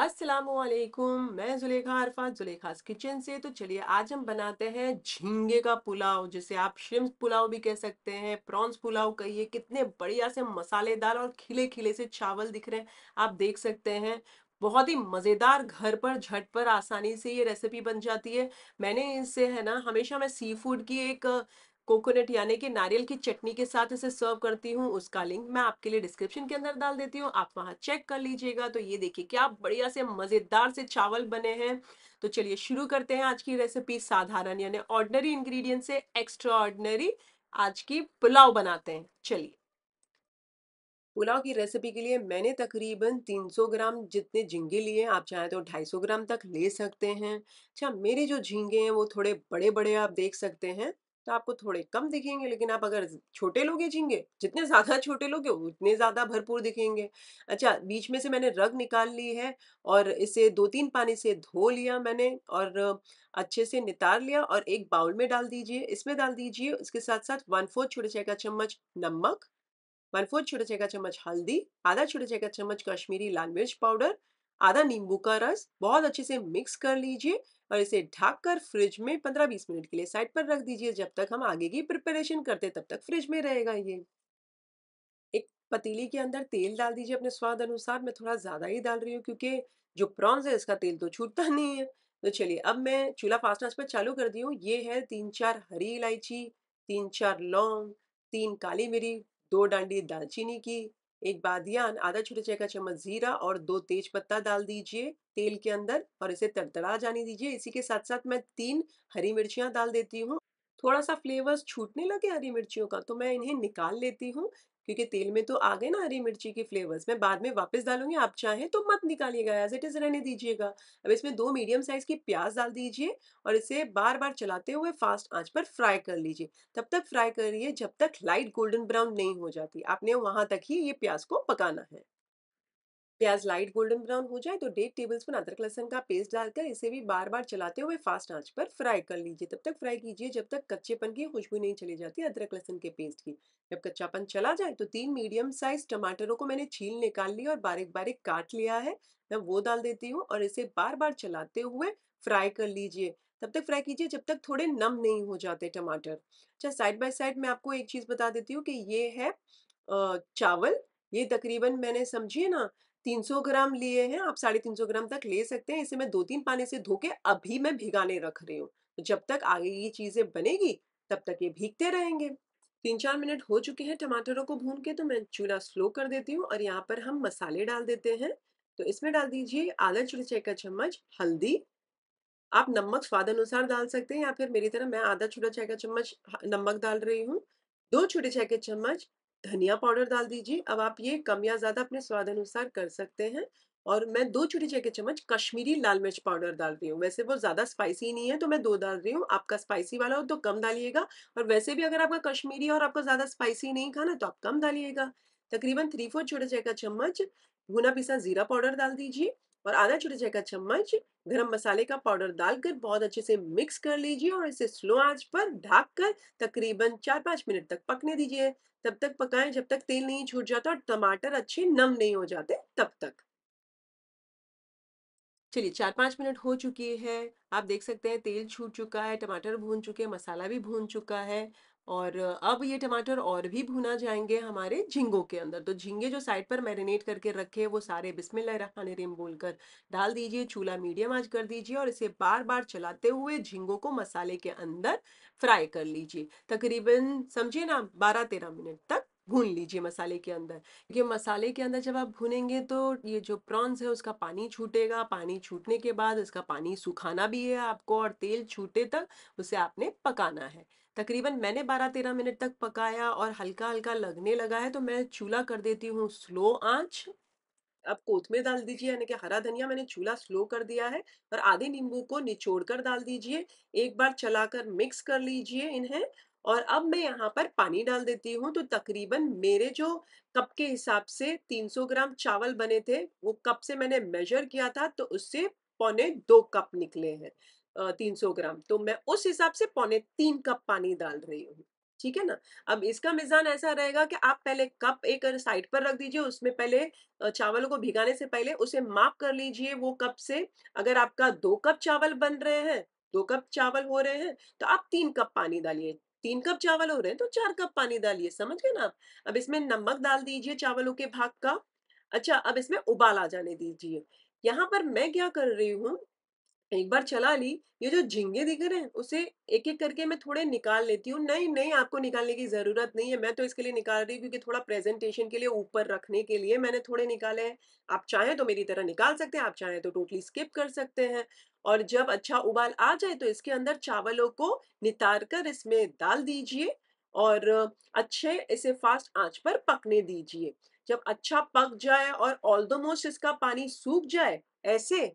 अस्सलामुअलैकुम, मैं जुलेखा अरफा जुलेखास किचन से। तो चलिए आज हम बनाते हैं झींगे का पुलाव, जिसे आप श्रिम्प पुलाव भी कह सकते हैं, प्रॉन्स पुलाव कहिए। कितने बढ़िया से मसालेदार और खिले खिले से चावल दिख रहे हैं, आप देख सकते हैं। बहुत ही मज़ेदार, घर पर झट पर आसानी से ये रेसिपी बन जाती है। मैंने इसे है ना, हमेशा मैं सी फूड की एक कोकोनट यानी कि नारियल की चटनी के साथ इसे सर्व करती हूँ। उसका लिंक मैं आपके लिए डिस्क्रिप्शन के अंदर डाल देती हूँ, आप वहाँ चेक कर लीजिएगा। तो ये देखिए क्या बढ़िया से मज़ेदार से चावल बने हैं। तो चलिए शुरू करते हैं आज की रेसिपी। साधारण यानी ऑर्डिनरी इंग्रेडिएंट से एक्स्ट्रा ऑर्डिनरी आज की पुलाव बनाते हैं। चलिए पुलाव की रेसिपी के लिए मैंने तकरीबन 300 ग्राम जितने झींगे लिए, आप चाहें तो 250 ग्राम तक ले सकते हैं। अच्छा, मेरे जो झींगे हैं वो थोड़े बड़े बड़े आप देख सकते हैं, तो आपको थोड़े कम दिखेंगे। लेकिन आप अगर छोटे लोगे झींगे, जितने ज़्यादा छोटे लोगे उतने ज़्यादा भरपूर दिखेंगे। अच्छा, बीच में से मैंने रग निकाल ली है और इसे 2-3 पानी से धो लिया मैंने और अच्छे से नितार लिया और एक बाउल में डाल दीजिए। इसमें डाल दीजिए इसके साथ साथ 1/4 छोटे चाय का चम्मच नमक, 1/4 छोटे चाय का चम्मच हल्दी, आधा छोटे चाय का चम्मच कश्मीरी लाल मिर्च पाउडर, आधा नींबू का रस। बहुत अच्छे से मिक्स कर लीजिए और इसे ढककर फ्रिज में 15-20 मिनट के लिए साइड पर रख दीजिए। जब तक हम आगे की प्रिपरेशन करते तब तक फ्रिज में रहेगा ये। एक पतीली के अंदर तेल डाल दीजिए अपने स्वाद अनुसार। मैं थोड़ा ज़्यादा ही डाल रही हूँ क्योंकि जो प्रॉन्स है इसका तेल तो छूटता नहीं है। तो चलिए अब मैं चूल्हा फास्ट आंच पर चालू कर दी हूँ। ये है 3-4 हरी इलायची, 3-4 लौंग, 3 काली मिरी, 2 डांडी दालचीनी की, एक बादियान, आधा छोटे चाय का चम्मच जीरा और 2 तेज पत्ता डाल दीजिए तेल के अंदर और इसे तड़तड़ा जाने दीजिए। इसी के साथ साथ मैं 3 हरी मिर्चियाँ डाल देती हूँ। थोड़ा सा फ्लेवर्स छूटने लगे हरी मिर्चियों का, तो मैं इन्हें निकाल लेती हूँ क्योंकि तेल में तो आ गए ना हरी मिर्ची के फ्लेवर्स। मैं बाद में वापस डालूंगी, आप चाहें तो मत निकालिएगा, एज इट इज रहने दीजिएगा। अब इसमें 2 मीडियम साइज की प्याज डाल दीजिए और इसे बार बार चलाते हुए फास्ट आंच पर फ्राई कर लीजिए। तब तक फ्राई करिए जब तक लाइट गोल्डन ब्राउन नहीं हो जाती। आपने वहां तक ही ये प्याज को पकाना है। प्याज लाइट गोल्डन ब्राउन हो जाए तो 1.5 टेबलस्पून अदरक लहसुन का पेस्ट डालकर इसे भी बार बार चलाते हुए फास्ट आंच पर फ्राई कर लीजिए। तब तक फ्राई कीजिए जब तक कच्चेपन की खुशबू नहीं चली जाती अदरक लहसुन के पेस्ट की। जब कच्चापन चला जाए तो 3 मीडियम साइज टमाटरों को मैंने छील निकाल लिया और बारीक बारीक काट लिया है, मैं वो डाल देती हूँ और इसे बार बार चलाते हुए फ्राई कर लीजिए। तब तक फ्राई कीजिए जब तक थोड़े नम नहीं हो जाते टमाटर। अच्छा, साइड बाय साइड मैं आपको एक चीज़ बता देती हूँ कि ये है चावल। ये तकरीबन मैंने समझिए ना 300 ग्राम लिए हैं, आप 350 ग्राम तक ले सकते हैं। इसे मैं 2-3 पानी से धो के अभी मैं भिगाने रख रही हूँ। तो जब तक आगे ये चीज़ें बनेगी तब तक ये भीगते रहेंगे। 3-4 मिनट हो चुके हैं टमाटरों को भून के, तो मैं चूल्हा स्लो कर देती हूँ और यहाँ पर हम मसाले डाल देते हैं। तो इसमें डाल दीजिए आधा छोटे चाय का चम्मच हल्दी, आप नमक स्वाद अनुसार डाल सकते हैं या फिर मेरी तरह मैं आधा छोटा चाय का चम्मच नमक डाल रही हूँ। 2 छोटे चाय के चम्मच धनिया पाउडर डाल दीजिए। अब आप ये कम या ज़्यादा अपने स्वाद अनुसार कर सकते हैं। और मैं 2 छोटे चाय के चम्मच कश्मीरी लाल मिर्च पाउडर डाल रही हूँ। वैसे वो ज़्यादा स्पाइसी नहीं है तो मैं 2 डाल रही हूँ, आपका स्पाइसी वाला हो तो कम डालिएगा। और वैसे भी अगर आपका कश्मीरी और आपको ज़्यादा स्पाइसी नहीं खाना तो आप कम डालिएगा। तकरीबन 3/4 छोटे चाय का चम्मच भुना पिसा जीरा पाउडर डाल दीजिए और आधा छोटे चाय का चम्मच गरम मसाले का पाउडर डालकर बहुत अच्छे से मिक्स कर लीजिए और इसे स्लो आंच पर ढककर तकरीबन 4-5 मिनट तक पकने दीजिए। तब तक पकाएं जब तक तेल नहीं छूट जाता और टमाटर अच्छे नम नहीं हो जाते तब तक। चलिए 4-5 मिनट हो चुकी है, आप देख सकते हैं तेल छूट चुका है, टमाटर भून चुके हैं, मसाला भी भून चुका है। और अब ये टमाटर और भी भुना जाएंगे हमारे झींगों के अंदर। तो झींगे जो साइड पर मैरिनेट करके रखे हैं वो सारे बिस्मिल्लाहिर्रहमानिर्रहीम बोलकर डाल दीजिए। चूल्हा मीडियम आंच कर दीजिए और इसे बार बार चलाते हुए झींगों को मसाले के अंदर फ्राई कर लीजिए। तकरीबन समझिए ना 12-13 मिनट तक भून लीजिए मसाले के अंदर, क्योंकि मसाले के अंदर जब आप भूनेंगे तो ये जो प्रॉन्स है उसका पानी छूटेगा। पानी छूटने के बाद इसका पानी सुखाना भी है आपको और तेल छूटे तक उसे आपने पकाना है। तकरीबन मैंने 12-13 मिनट तक पकाया और हल्का हल्का लगने लगा है तो मैं चूल्हा कर देती हूँ स्लो आंच। अब कोथमीर डाल दीजिए यानी कि हरा धनिया, मैंने चूल्हा स्लो कर दिया है और आधे नींबू को निचोड़ कर डाल दीजिए। एक बार चलाकर मिक्स कर लीजिए इन्हें। और अब मैं यहाँ पर पानी डाल देती हूँ। तो तकरीबन मेरे जो कप के हिसाब से 300 ग्राम चावल बने थे, वो कप से मैंने मेजर किया था तो उससे 2.25 कप निकले हैं 300 ग्राम। तो मैं उस हिसाब से 2.75 कप पानी डाल रही हूँ। ठीक है ना। अब इसका मिजान ऐसा रहेगा कि आप पहले कप एक साइड पर रख दीजिए, उसमें पहले चावल को भिगाने से पहले उसे माप कर लीजिए वो कप से। अगर आपका 2 कप चावल बन रहे हैं, 2 कप चावल हो रहे हैं तो आप 3 कप पानी डालिए, 3 कप चावल हो रहे हैं तो 4 कप पानी डालिए, समझ गए ना आप। अब इसमें नमक डाल दीजिए चावलों के भाग का। अच्छा, अब इसमें उबाल आ जाने दीजिए। यहाँ पर मैं क्या कर रही हूँ, एक बार चला ली, ये जो झींगे दिख रहे हैं उसे एक एक करके मैं थोड़े निकाल लेती हूँ। नहीं, आपको निकालने की जरूरत नहीं है, मैं तो इसके लिए निकाल रही हूँ क्योंकि थोड़ा प्रेजेंटेशन के लिए ऊपर रखने के लिए मैंने थोड़े निकाले हैं। आप चाहें तो मेरी तरह निकाल सकते हैं, आप चाहें तो टोटली स्किप कर सकते हैं। और जब अच्छा उबाल आ जाए तो इसके अंदर चावलों को नितार कर इसमें डाल दीजिए और अच्छे इसे फास्ट आंच पर पकने दीजिए। जब अच्छा पक जाए और ऑलमोस्ट इसका पानी सूख जाए, ऐसे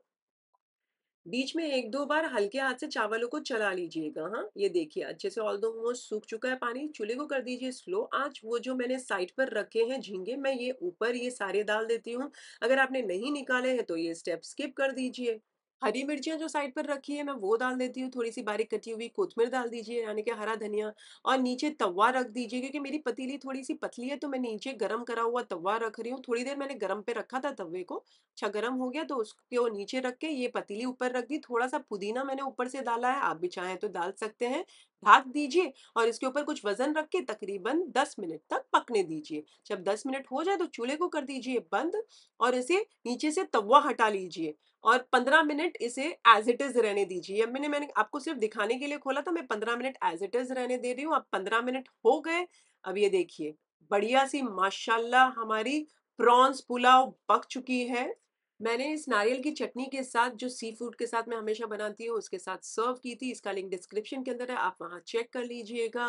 बीच में 1-2 बार हल्के हाथ से चावलों को चला लीजिएगा। हाँ, ये देखिए अच्छे से ऑलमोस्ट सूख चुका है पानी। चूल्हे को कर दीजिए स्लो आंच। वो जो मैंने साइड पर रखे हैं झींगे, मैं ये ऊपर ये सारे डाल देती हूँ। अगर आपने नहीं निकाले हैं तो ये स्टेप स्किप कर दीजिए। हरी मिर्चियाँ जो साइड पर रखी है मैं वो डाल देती हूँ। थोड़ी सी बारीक कटी हुई कोथमीर डाल दीजिए, यानी कि हरा धनिया। और नीचे तवा रख दीजिए, क्योंकि मेरी पतीली थोड़ी सी पतली है तो मैं नीचे गरम करा हुआ तवा रख रही हूँ। थोड़ी देर मैंने गरम पे रखा था तवे को, अच्छा गरम हो गया तो उसको नीचे रख के ये पतीली ऊपर रख दी। थोड़ा सा पुदीना मैंने ऊपर से डाला है, आप भी चाहें तो डाल सकते हैं। ढक दीजिए और इसके ऊपर कुछ वजन रख के तकरीबन 10 मिनट तक पकने दीजिए। जब 10 मिनट हो जाए तो चूल्हे को कर दीजिए बंद और इसे नीचे से तवा हटा लीजिए और 15 मिनट इसे एज इट इज रहने दीजिए। मैंने आपको सिर्फ दिखाने के लिए खोला था, मैं 15 मिनट एज इट इज रहने दे रही हूँ। अब 15 मिनट हो गए। अब ये देखिए बढ़िया सी माशाल्लाह हमारी प्रॉन्स पुलाव पक चुकी है। मैंने इस नारियल की चटनी के साथ, जो सी फूड के साथ मैं हमेशा बनाती हूँ, उसके साथ सर्व की थी। इसका लिंक डिस्क्रिप्शन के अंदर है, आप वहाँ चेक कर लीजिएगा।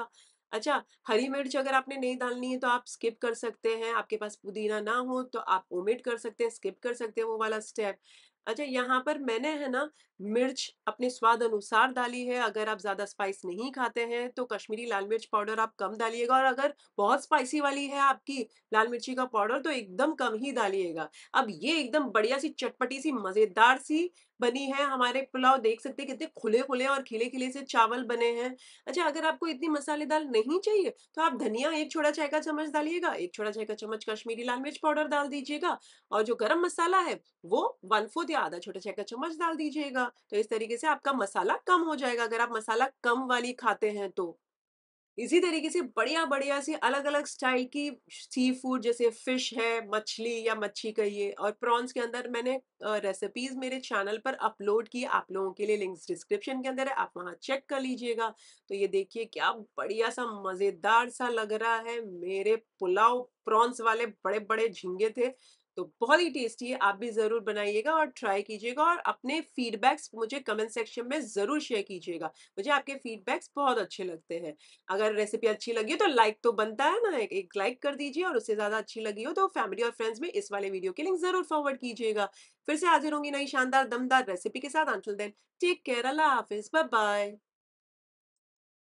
अच्छा, हरी मिर्च अगर आपने नहीं डालनी है तो आप स्किप कर सकते हैं। आपके पास पुदीना ना हो तो आप ओमिट कर सकते हैं, स्किप कर सकते हैं वो वाला स्टेप। अच्छा, यहाँ पर मैंने है ना मिर्च अपने स्वाद अनुसार डाली है। अगर आप ज़्यादा स्पाइस नहीं खाते हैं तो कश्मीरी लाल मिर्च पाउडर आप कम डालिएगा, और अगर बहुत स्पाइसी वाली है आपकी लाल मिर्ची का पाउडर तो एकदम कम ही डालिएगा। अब ये एकदम बढ़िया सी चटपटी सी मज़ेदार सी बनी है हमारे पुलाव। देख सकते हैं कितने खुले खुले और खिले खिले से चावल बने हैं। अच्छा, अगर आपको इतनी मसालेदार नहीं चाहिए तो आप धनिया 1 छोटा चाय का चम्मच डालिएगा, 1 छोटा चाय का चम्मच कश्मीरी लाल मिर्च पाउडर डाल दीजिएगा, और जो गरम मसाला है वो 1/4 या आधा छोटा चाय का चम्मच डाल दीजिएगा। तो इस तरीके से आपका मसाला कम हो जाएगा, अगर आप मसाला कम वाली खाते हैं तो। इसी तरीके से बढ़िया बढ़िया सी अलग अलग स्टाइल की सी फूड, जैसे फिश है, मछली या मच्छी कहिए, और प्रॉन्स के अंदर मैंने रेसिपीज मेरे चैनल पर अपलोड की आप लोगों के लिए। लिंक्स डिस्क्रिप्शन के अंदर है, आप वहाँ चेक कर लीजिएगा। तो ये देखिए क्या बढ़िया सा मज़ेदार सा लग रहा है। मेरे पुलाव प्रॉन्स वाले बड़े बड़े झींगे थे तो बहुत ही टेस्टी है। आप भी ज़रूर बनाइएगा और ट्राई कीजिएगा, और अपने फीडबैक्स मुझे कमेंट सेक्शन में ज़रूर शेयर कीजिएगा। मुझे आपके फीडबैक्स बहुत अच्छे लगते हैं। अगर रेसिपी अच्छी लगी हो तो लाइक तो बनता है ना, एक लाइक कर दीजिए, और उससे ज़्यादा अच्छी लगी हो तो फैमिली और फ्रेंड्स में इस वाले वीडियो के लिंक ज़रूर फॉरवर्ड कीजिएगा। फिर से हाजिर होंगी नई शानदार दमदार रेसिपी के साथ। अंटिल देन टेक केयर, अल्लाह हाफिज़, बाय बाय।